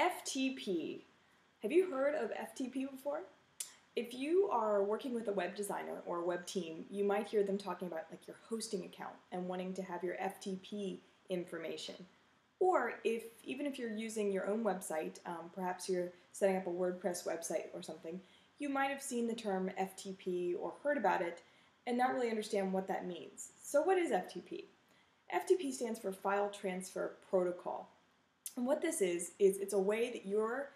FTP. Have you heard of FTP before? If you are working with a web designer or a web team, you might hear them talking about like your hosting account and wanting to have your FTP information. Or even if you're using your own website, perhaps you're setting up a WordPress website or something, you might have seen the term FTP or heard about it and not really understand what that means. So what is FTP? FTP stands for File Transfer Protocol. And what this is it's a way that your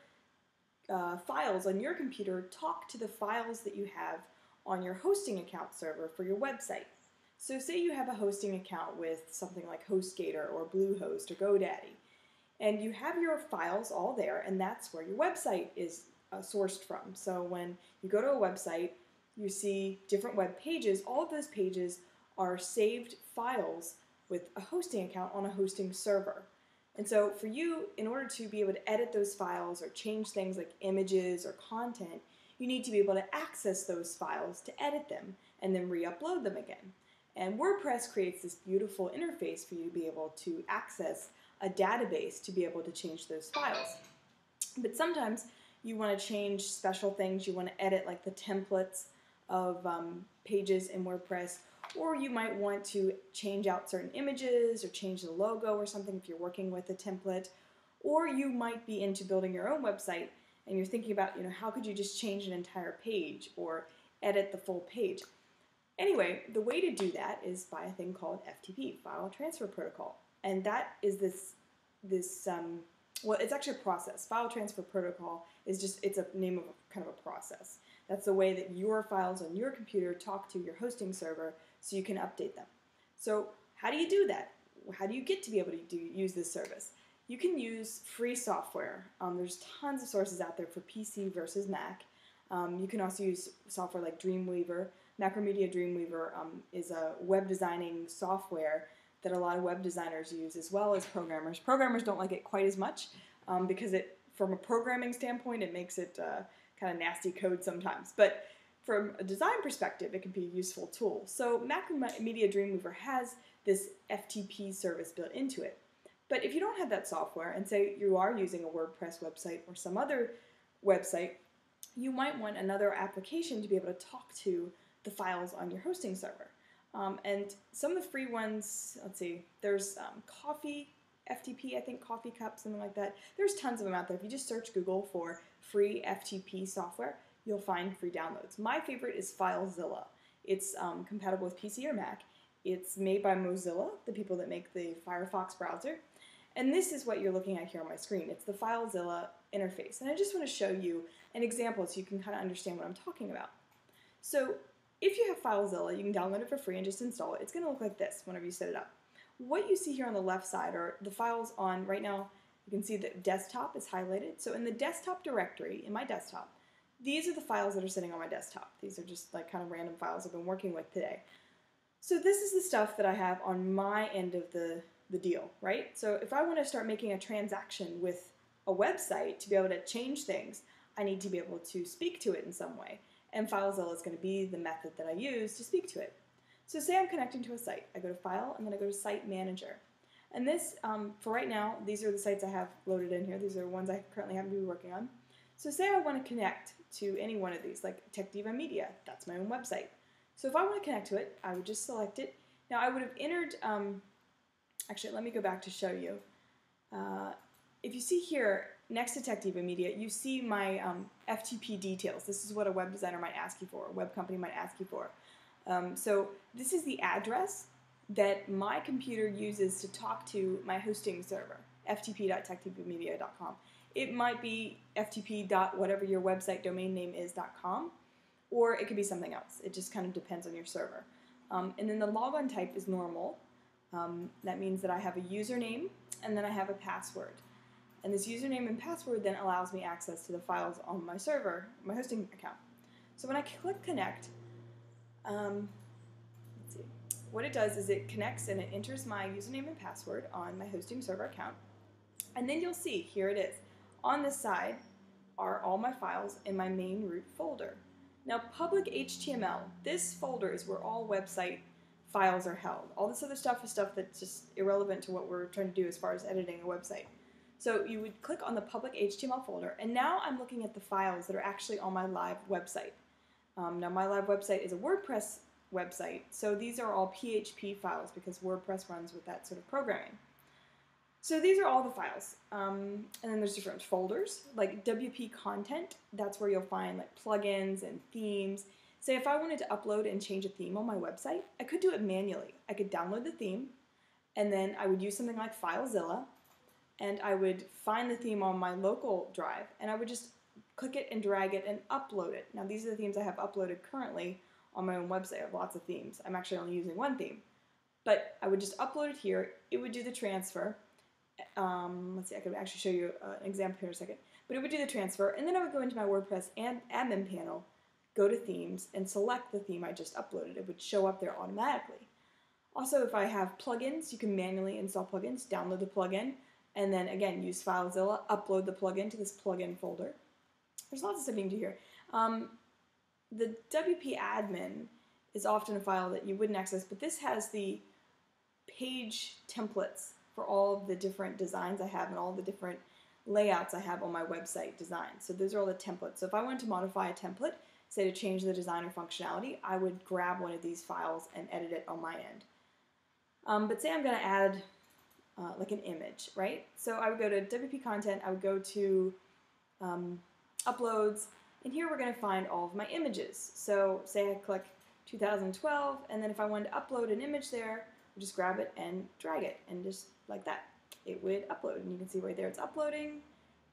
files on your computer talk to the files that you have on your hosting account server for your website. So say you have a hosting account with something like HostGator or Bluehost or GoDaddy, and you have your files all there, and that's where your website is sourced from. So when you go to a website, you see different web pages. All of those pages are saved files with a hosting account on a hosting server. And so for you, in order to be able to edit those files or change things like images or content, you need to be able to access those files to edit them and then re-upload them again. And WordPress creates this beautiful interface for you to be able to access a database to be able to change those files. But sometimes you want to change special things. You want to edit like the templates of pages in WordPress, or you might want to change out certain images or change the logo or something if you're working with a template, or you might be into building your own website and you're thinking about, how could you just change an entire page or edit the full page. Anyway, the way to do that is by a thing called FTP, File Transfer Protocol, and that is well, it's actually a process. File Transfer Protocol is it's a name of kind of a process. That's the way that your files on your computer talk to your hosting server so you can update them. So how do you do that? How do you get to be able to use this service? You can use free software. There's tons of sources out there for PC versus Mac. You can also use software like Dreamweaver. Macromedia Dreamweaver is a web designing software that a lot of web designers use, as well as programmers. Programmers don't like it quite as much because from a programming standpoint, it makes it kind of nasty code sometimes. But from a design perspective, it can be a useful tool. So Macromedia Dreamweaver has this FTP service built into it. But if you don't have that software, and say you are using a WordPress website or some other website, you might want another application to be able to talk to the files on your hosting server. And some of the free ones, let's see, there's Coffee, FTP, I think Coffee Cup, something like that. There's tons of them out there. If you just search Google for free FTP software, you'll find free downloads. My favorite is FileZilla. It's compatible with PC or Mac. It's made by Mozilla, the people that make the Firefox browser. And this is what you're looking at here on my screen. It's the FileZilla interface. And I just want to show you an example so you can kind of understand what I'm talking about. So if you have FileZilla, you can download it for free and just install it. It's going to look like this whenever you set it up. What you see here on the left side are the files on, right now, you can see that desktop is highlighted. So in the desktop directory, in my desktop, these are the files that are sitting on my desktop. These are just like kind of random files I've been working with today. So this is the stuff that I have on my end of the deal, right? So if I want to start making a transaction with a website to be able to change things, I need to be able to speak to it in some way. And FileZilla is going to be the method that I use to speak to it. So say I'm connecting to a site. I go to File, and then I go to Site Manager. And this, for right now, these are the sites I have loaded in here. These are the ones I currently happen to be working on. So say I want to connect to any one of these, like TechDiva Media. That's my own website. So if I want to connect to it, I would just select it. Now I would have entered, actually let me go back to show you. If you see here, next to TechDiva Media, you see my FTP details. This is what a web designer might ask you for, a web company might ask you for. So this is the address that my computer uses to talk to my hosting server, ftp.techdivamedia.com. It might be ftp.whatever your website domain name is.com, or it could be something else. It just kind of depends on your server. And then the logon type is normal. That means that I have a username and then I have a password. And this username and password then allows me access to the files on my server, my hosting account. So when I click connect, let's see, what it does is it connects and it enters my username and password on my hosting server account. And then you'll see, here it is. On this side are all my files in my main root folder. Now public HTML, this folder is where all website files are held. All this other stuff is stuff that's just irrelevant to what we're trying to do as far as editing a website. So you would click on the public HTML folder, and now I'm looking at the files that are actually on my live website. Now my live website is a WordPress website, so these are all PHP files because WordPress runs with that sort of programming. So these are all the files, and then there's different folders, like WP content. That's where you'll find like plugins and themes. Say if I wanted to upload and change a theme on my website, I could do it manually. I could download the theme, and then I would use something like FileZilla, and I would find the theme on my local drive, and I would just click it and drag it and upload it. Now these are the themes I have uploaded currently on my own website. I have lots of themes. I'm actually only using one theme. But I would just upload it here. It would do the transfer. Let's see, I could actually show you an example here in a second. But it would do the transfer, and then I would go into my WordPress and admin panel, go to themes, and select the theme I just uploaded. It would show up there automatically. Also, if I have plugins, you can manually install plugins, download the plugin, and then again, use FileZilla, upload the plugin to this plugin folder. There's lots of stuff you can do here. The WP admin is often a file that you wouldn't access, but this has the page templates for all of the different designs I have and all the different layouts I have on my website design. So those are all the templates. So if I wanted to modify a template, say to change the design or functionality, I would grab one of these files and edit it on my end. But say I'm going to add like an image, right? So I would go to WP content, I would go to uploads, and here we're going to find all of my images. So say I click 2012, and then if I wanted to upload an image there, I'd just grab it and drag it, and just like that, it would upload. And you can see right there it's uploading,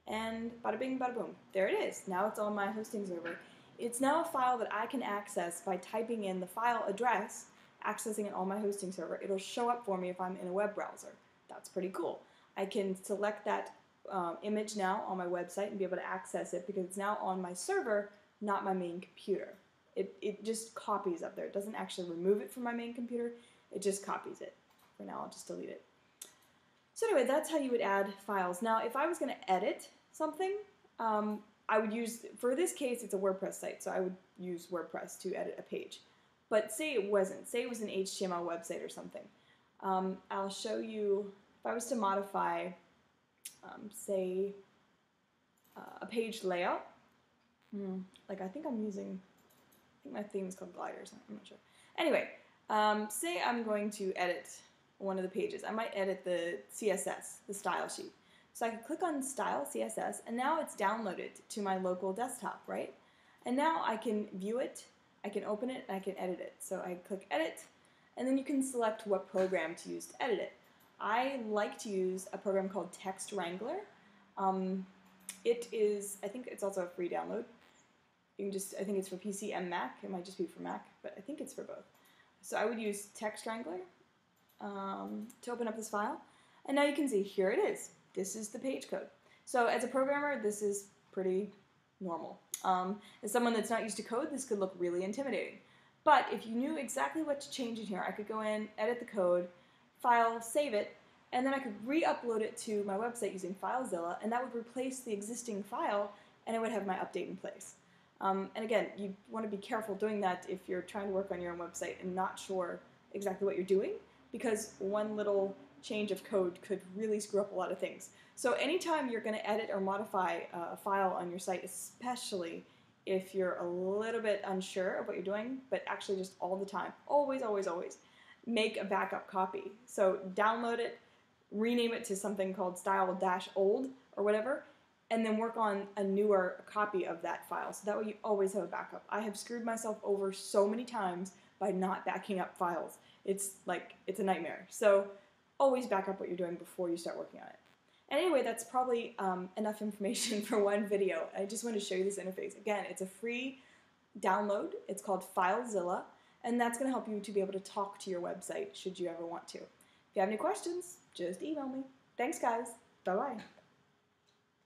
and bada bing, bada boom. There it is. Now it's on my hosting server. It's now a file that I can access by typing in the file address, accessing it on my hosting server. It'll show up for me if I'm in a web browser. That's pretty cool. I can select that image now on my website and be able to access it because it's now on my server, not my main computer. It just copies up there. It doesn't actually remove it from my main computer. It just copies it. For now, I'll just delete it. So anyway, that's how you would add files. Now, if I was going to edit something, I would use, for this case, it's a WordPress site, so I would use WordPress to edit a page. But say it wasn't. Say it was an HTML website or something. I'll show you, if I was to modify say a page layout, like I think my theme is called gliders, I'm not sure. Anyway, say I'm going to edit one of the pages. I might edit the CSS, the style sheet. So I can click on style CSS, and now it's downloaded to my local desktop, right? And now I can view it, I can open it, and I can edit it. So I click edit, and then you can select what program to use to edit it. I like to use a program called TextWrangler. It is, I think it's also a free download. You can just, I think it's for PC and Mac. It might just be for Mac, but I think it's for both. So I would use TextWrangler to open up this file. And now you can see, here it is. This is the page code. So as a programmer, this is pretty normal. As someone that's not used to code, this could look really intimidating. But if you knew exactly what to change in here, I could go in, edit the code, file, save it, and then I could re-upload it to my website using FileZilla, and that would replace the existing file, and it would have my update in place. And again, you want to be careful doing that if you're trying to work on your own website and not sure exactly what you're doing, because one little change of code could really screw up a lot of things. So anytime you're going to edit or modify a file on your site, especially if you're a little bit unsure of what you're doing, but actually just all the time, always, always, always, make a backup copy. So download it, rename it to something called style-old or whatever, and then work on a newer copy of that file. So that way you always have a backup. I have screwed myself over so many times by not backing up files. It's like, it's a nightmare. So always back up what you're doing before you start working on it. And anyway, that's probably enough information for one video. I just wanted to show you this interface. Again, it's a free download. It's called FileZilla. And that's going to help you to be able to talk to your website should you ever want to. If you have any questions, just email me. Thanks, guys. Bye-bye.